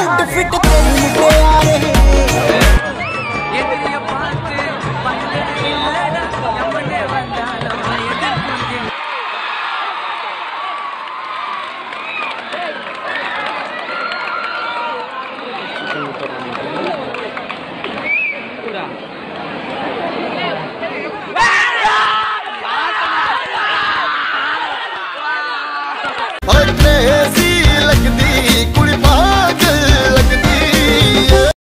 out the fit.